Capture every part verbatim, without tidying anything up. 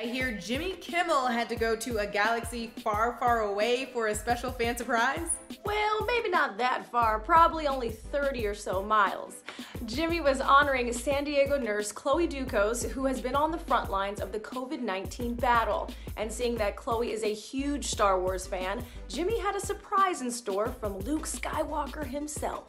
I hear Jimmy Kimmel had to go to a galaxy far, far away for a special fan surprise. Well, maybe not that far, probably only thirty or so miles. Jimmy was honoring San Diego nurse Chloé Ducos, who has been on the front lines of the COVID nineteen battle. And seeing that Chloé is a huge Star Wars fan, Jimmy had a surprise in store from Luke Skywalker himself.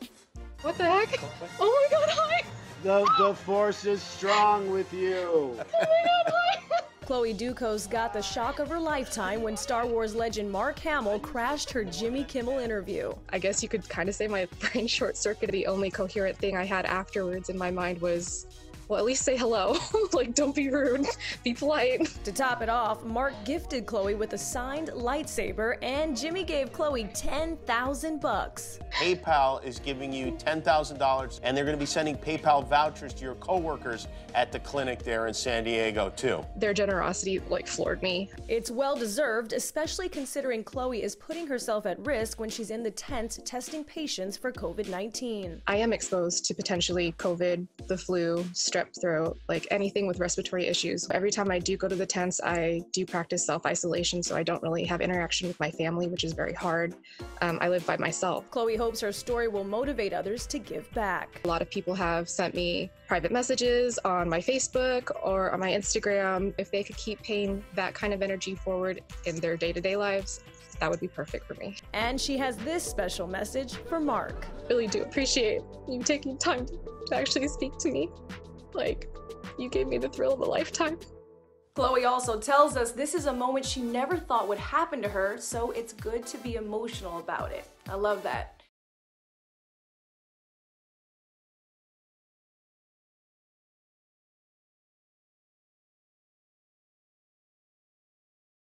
What the heck? Oh my god, hi! The, the force is strong with you. Oh my god, hi! Chloé Ducos got the shock of her lifetime when Star Wars legend Mark Hamill crashed her Jimmy Kimmel interview. I guess you could kind of say my brain short-circuited. The only coherent thing I had afterwards in my mind was, well, at least say hello. Like, don't be rude, be polite. To top it off, Mark gifted Chloé with a signed lightsaber, and Jimmy gave Chloé ten thousand bucks. PayPal is giving you ten thousand dollars, and they're going to be sending PayPal vouchers to your coworkers at the clinic there in San Diego, too. Their generosity, like, floored me. It's well-deserved, especially considering Chloé is putting herself at risk when she's in the tent testing patients for COVID nineteen. I am exposed to potentially COVID, the flu, strep throat, like anything with respiratory issues. Every time I do go to the tents, I do practice self-isolation, so I don't really have interaction with my family, which is very hard. Um, I live by myself. Chloé hopes her story will motivate others to give back. A lot of people have sent me private messages on my Facebook or on my Instagram. If they could keep paying that kind of energy forward in their day-to-day lives, that would be perfect for me. And she has this special message for Mark. Really do appreciate you taking time to actually speak to me. Like, you gave me the thrill of a lifetime. Chloé also tells us this is a moment she never thought would happen to her, so it's good to be emotional about it. I love that.